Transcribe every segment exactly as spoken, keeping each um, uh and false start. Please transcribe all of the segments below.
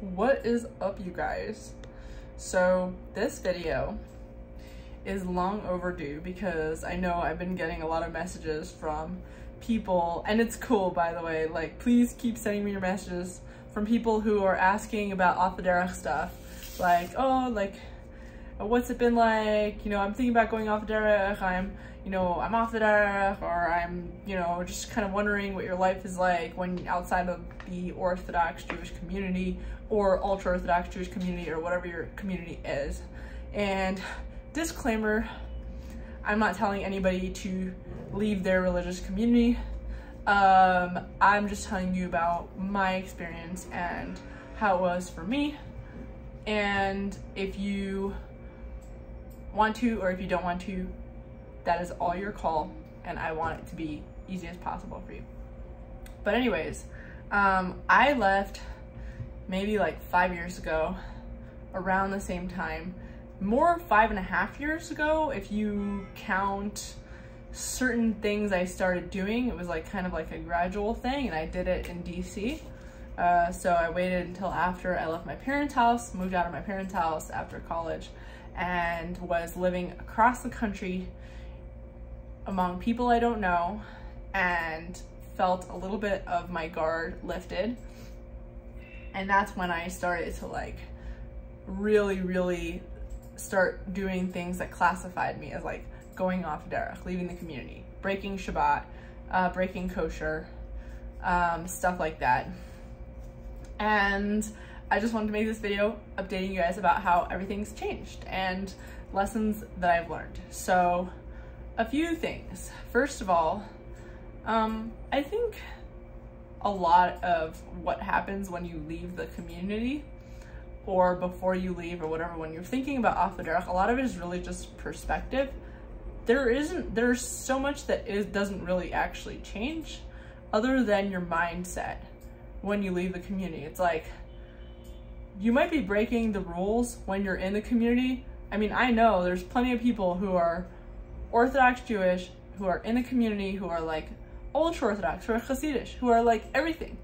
What is up, you guys? So this video is long overdue because I know I've been getting a lot of messages from people, and it's cool, by the way, like, please keep sending me your messages from people who are asking about off the derech stuff, like, oh, like, what's it been like, you know, I'm thinking about going off the derech, I'm, you know, I'm off the derech, or I'm, you know, just kind of wondering what your life is like when outside of the Orthodox Jewish community or ultra-Orthodox Jewish community or whatever your community is. And disclaimer, I'm not telling anybody to leave their religious community. Um, I'm just telling you about my experience and how it was for me. And if you want to, or if you don't want to, that is all your call, and I want it to be easy as possible for you. But anyways, um, I left maybe like five years ago, around the same time. More five and a half years ago, if you count certain things I started doing. It was like kind of like a gradual thing, and I did it in D C. Uh, so I waited until after I left my parents' house, moved out of my parents' house after college, and was living across the country among people I don't know, and felt a little bit of my guard lifted. And that's when I started to like really, really start doing things that classified me as like going off derech, leaving the community, breaking Shabbat, uh, breaking kosher, um, stuff like that. And I just wanted to make this video updating you guys about how everything's changed and lessons that I've learned. So a few things. First of all, um, I think a lot of what happens when you leave the community, or before you leave, or whatever, when you're thinking about off the derech, a lot of it is really just perspective. There isn't, there's so much that is, doesn't really actually change other than your mindset when you leave the community. It's like, you might be breaking the rules when you're in the community. I mean, I know there's plenty of people who are Orthodox Jewish, who are in the community, who are like ultra Orthodox, who are Hasidish, who are like everything.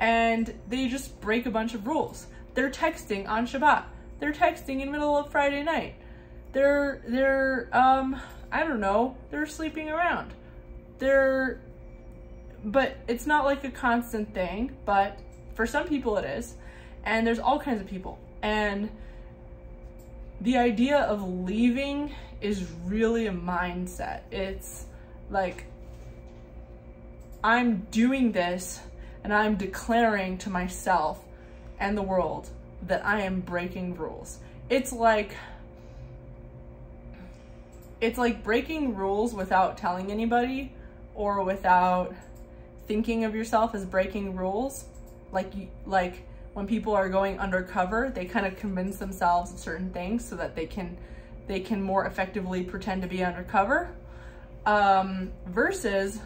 And they just break a bunch of rules. They're texting on Shabbat. They're texting in the middle of Friday night. They're, they're, um, I don't know, they're sleeping around. They're, but it's not like a constant thing, but for some people it is. And there's all kinds of people. And the idea of leaving is really a mindset. It's like, I'm doing this and I'm declaring to myself and the world that I am breaking rules. It's like, it's like breaking rules without telling anybody, or without thinking of yourself as breaking rules. Like, you, like when people are going undercover, they kind of convince themselves of certain things so that they can, they can more effectively pretend to be undercover, um, versus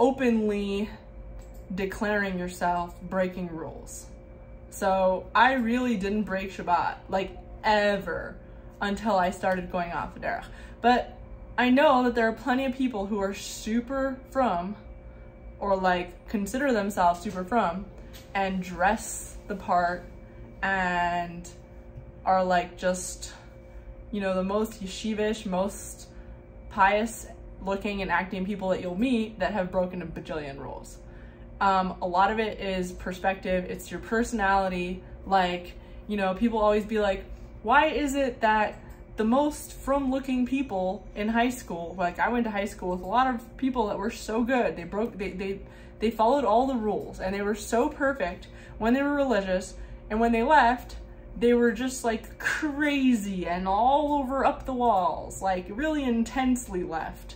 openly declaring yourself breaking rules. So I really didn't break Shabbat, like, ever, until I started going off the derech. But I know that there are plenty of people who are super frum, or like consider themselves super frum, and dress the part, and are like just, you know, the most yeshivish, most pious looking and acting people that you'll meet that have broken a bajillion rules. Um, a lot of it is perspective. It's your personality. Like, you know, people always be like, why is it that the most frum looking people in high school, like I went to high school with a lot of people that were so good, they broke, they, they, they followed all the rules, and they were so perfect when they were religious, and when they left, they were just like crazy and all over up the walls, like really intensely left,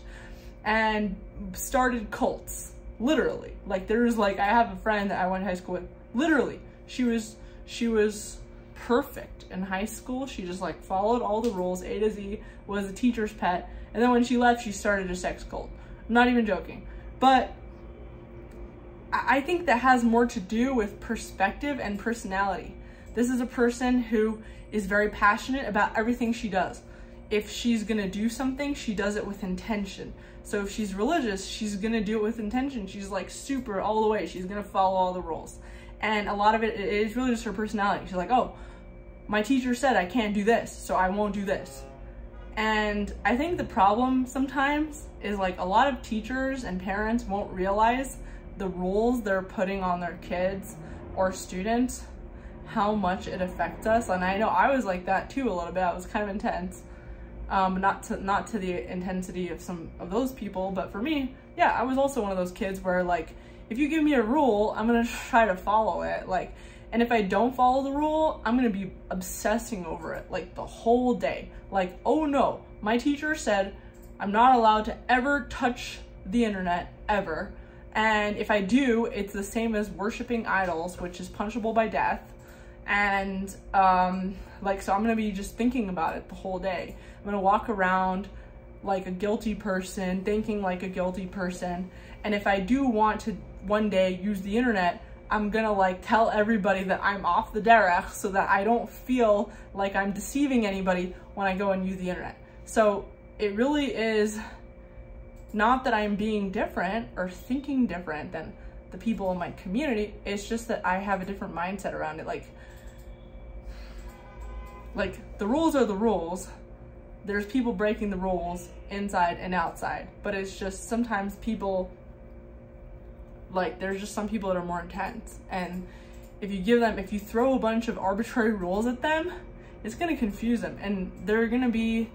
and started cults, literally. Like there was like, I have a friend that I went to high school with, literally, she was, she was, perfect in high school. She just like followed all the rules, A to Z, was a teacher's pet, and then when she left, she started a sex cult. I'm not even joking. But I think that has more to do with perspective and personality. This is a person who is very passionate about everything she does. If she's gonna do something, she does it with intention. So if she's religious, she's gonna do it with intention. She's like super all the way. She's gonna follow all the rules. And a lot of it is really just her personality. She's like, oh, my teacher said I can't do this, so I won't do this. And I think the problem sometimes is like a lot of teachers and parents won't realize the rules they're putting on their kids or students, how much it affects us. And I know I was like that too a little bit. I was kind of intense, um, not to not to the intensity of some of those people, but for me, yeah, I was also one of those kids where like, if you give me a rule, I'm gonna try to follow it. Like, and if I don't follow the rule, I'm gonna be obsessing over it like the whole day. Like, oh no, my teacher said I'm not allowed to ever touch the internet, ever. And if I do, it's the same as worshiping idols, which is punishable by death. And um, like, so I'm gonna be just thinking about it the whole day. I'm gonna walk around like a guilty person, thinking like a guilty person. And if I do want to one day use the internet, I'm gonna like tell everybody that I'm off the derech so that I don't feel like I'm deceiving anybody when I go and use the internet. So it really is not that I'm being different or thinking different than the people in my community. It's just that I have a different mindset around it. Like, like the rules are the rules. There's people breaking the rules inside and outside, but it's just sometimes people, like, there's just some people that are more intense. And if you give them, if you throw a bunch of arbitrary rules at them, it's gonna confuse them. And they're gonna be,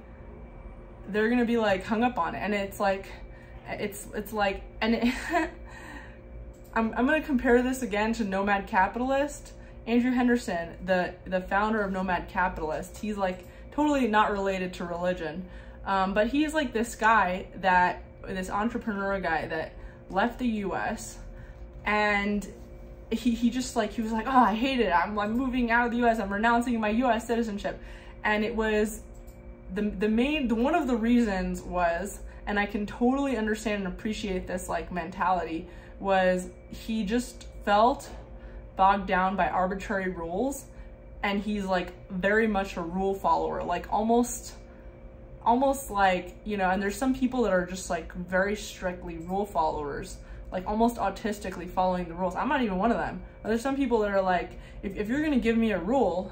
they're gonna be like hung up on it. And it's like, it's, it's like, and it, I'm, I'm gonna compare this again to Nomad Capitalist. Andrew Henderson, the, the founder of Nomad Capitalist, he's like totally not related to religion. Um, but he's like this guy that, this entrepreneur guy that left the U S and he, he just like, he was like, oh, I hate it. I'm, I'm moving out of the U S I'm renouncing my U S citizenship. And it was the, the main, the, one of the reasons was, and I can totally understand and appreciate this like mentality, was he just felt bogged down by arbitrary rules. And he's like very much a rule follower, like almost, almost like, you know, and there's some people that are just like very strictly rule followers, like almost autistically following the rules. I'm not even one of them. But there's some people that are like, if, if you're gonna give me a rule,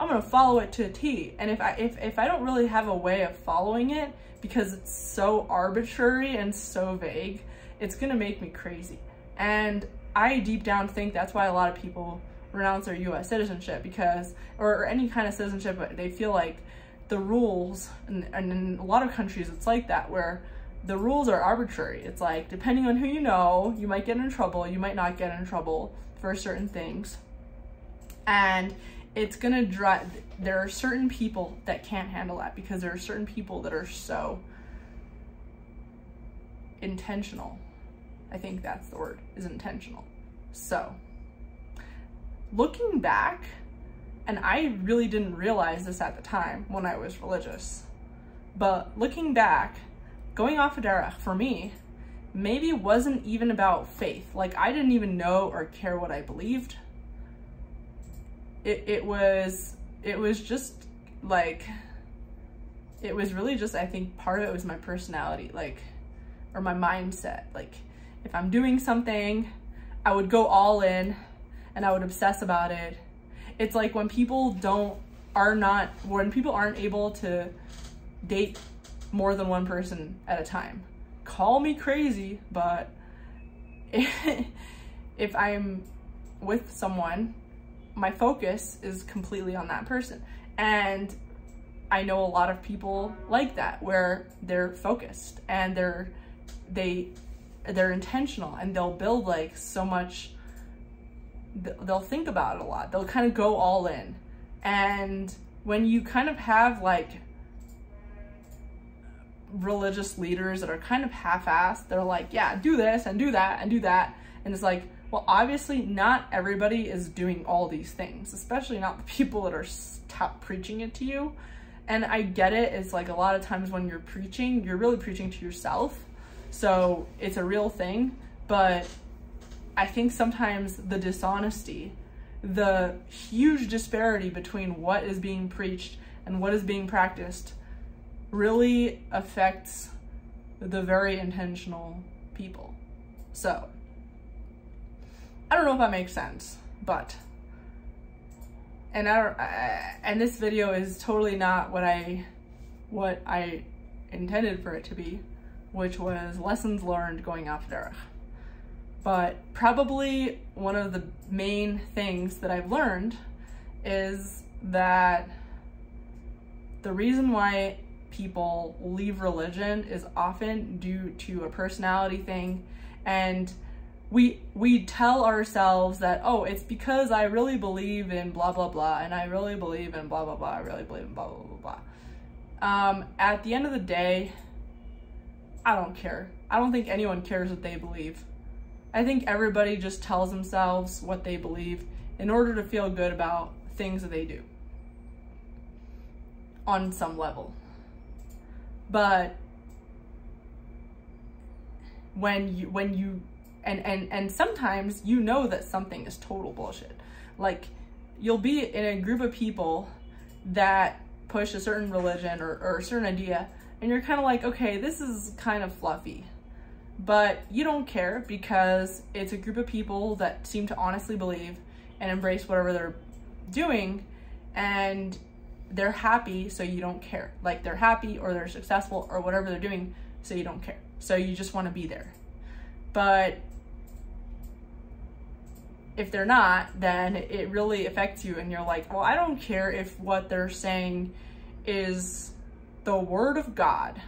I'm gonna follow it to a T. And if I, if, if I don't really have a way of following it because it's so arbitrary and so vague, it's gonna make me crazy. And I deep down think that's why a lot of people renounce their U S citizenship, because, or, or any kind of citizenship, but they feel like the rules, and, and in a lot of countries it's like that, where the rules are arbitrary. It's like, depending on who you know, you might get in trouble, you might not get in trouble for certain things. And it's gonna drive, there are certain people that can't handle that, because there are certain people that are so intentional. I think that's the word, is intentional. So, looking back, and I really didn't realize this at the time when I was religious, but looking back, going off of derech for me, maybe wasn't even about faith. Like, I didn't even know or care what I believed. It, it was, it was just like, it was really just, I think part of it was my personality, like, or my mindset. Like, if I'm doing something, I would go all in and I would obsess about it. It's like when people don't, are not, when people aren't able to date more than one person at a time. Call me crazy, but if, if I'm with someone, my focus is completely on that person. And I know a lot of people like that, where they're focused and they're, they, they're intentional, and they'll build like so much, they'll think about it a lot. They'll kind of go all in. And when you kind of have like religious leaders that are kind of half-assed, they're like, yeah, do this and do that and do that. And it's like, well, obviously not everybody is doing all these things, especially not the people that are stop preaching it to you. And I get it. It's like a lot of times when you're preaching, you're really preaching to yourself. So it's a real thing, but I think sometimes the dishonesty, the huge disparity between what is being preached and what is being practiced really affects the very intentional people. So I don't know if that makes sense, but, and I, don't, I and this video is totally not what I, what I intended for it to be, which was lessons learned going off the derech. But probably one of the main things that I've learned is that the reason why people leave religion is often due to a personality thing, and we we tell ourselves that, oh, it's because I really believe in blah blah blah, and I really believe in blah blah blah, I really believe in blah blah blah blah. Um, at the end of the day, I don't care. I don't think anyone cares what they believe. I think everybody just tells themselves what they believe in order to feel good about things that they do on some level. But when you, when you, and, and, and sometimes you know that something is total bullshit. Like, you'll be in a group of people that push a certain religion or, or a certain idea, and you're kind of like, okay, this is kind of fluffy. But you don't care because it's a group of people that seem to honestly believe and embrace whatever they're doing, and they're happy, so you don't care. Like, they're happy or they're successful or whatever they're doing, so you don't care. So you just want to be there. But if they're not, then it really affects you, and you're like, well, I don't care if what they're saying is the word of God.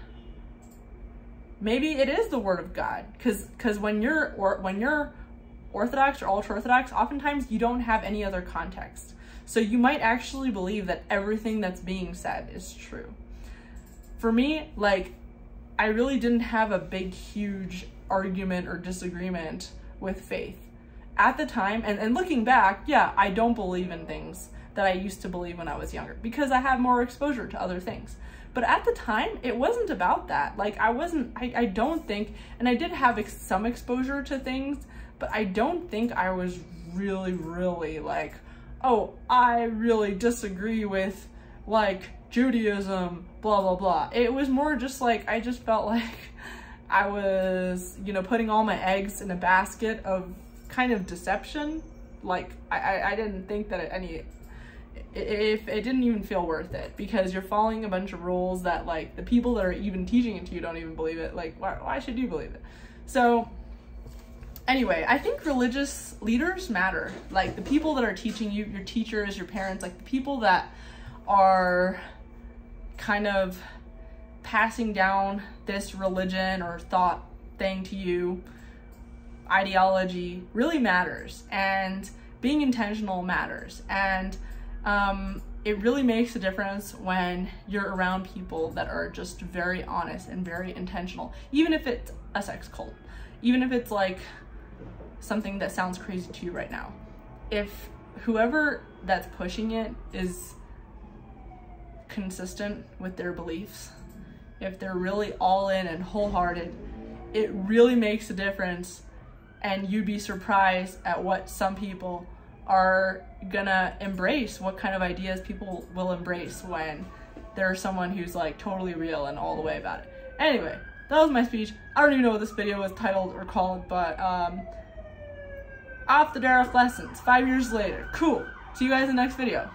Maybe it is the word of God, because because when you're or when you're Orthodox or ultra-Orthodox, oftentimes you don't have any other context. So you might actually believe that everything that's being said is true. For me, like, I really didn't have a big, huge argument or disagreement with faith at the time. And, and looking back, yeah, I don't believe in things that I used to believe when I was younger because I had more exposure to other things. But at the time, it wasn't about that. Like, I wasn't, I, I don't think, and I did have ex some exposure to things, but I don't think I was really, really like, oh, I really disagree with, like, Judaism, blah, blah, blah. It was more just like, I just felt like I was, you know, putting all my eggs in a basket of kind of deception. Like, I, I, I didn't think that any... If it didn't even feel worth it, because you're following a bunch of rules that, like, the people that are even teaching it to you don't even believe it. Like, why, why should you believe it? So anyway, I think religious leaders matter. Like, the people that are teaching you, your teachers, your parents, like the people that are kind of passing down this religion or thought thing to you, ideology, really matters. And being intentional matters. And Um, it really makes a difference when you're around people that are just very honest and very intentional, even if it's a sex cult, even if it's like something that sounds crazy to you right now. If whoever that's pushing it is consistent with their beliefs, if they're really all in and wholehearted, it really makes a difference, and you'd be surprised at what some people are gonna embrace, what kind of ideas people will embrace when there's someone who's like totally real and all the way about it. Anyway, that was my speech. I don't even know what this video was titled or called, but um, off the derech lessons, five years later. Cool. See you guys in the next video.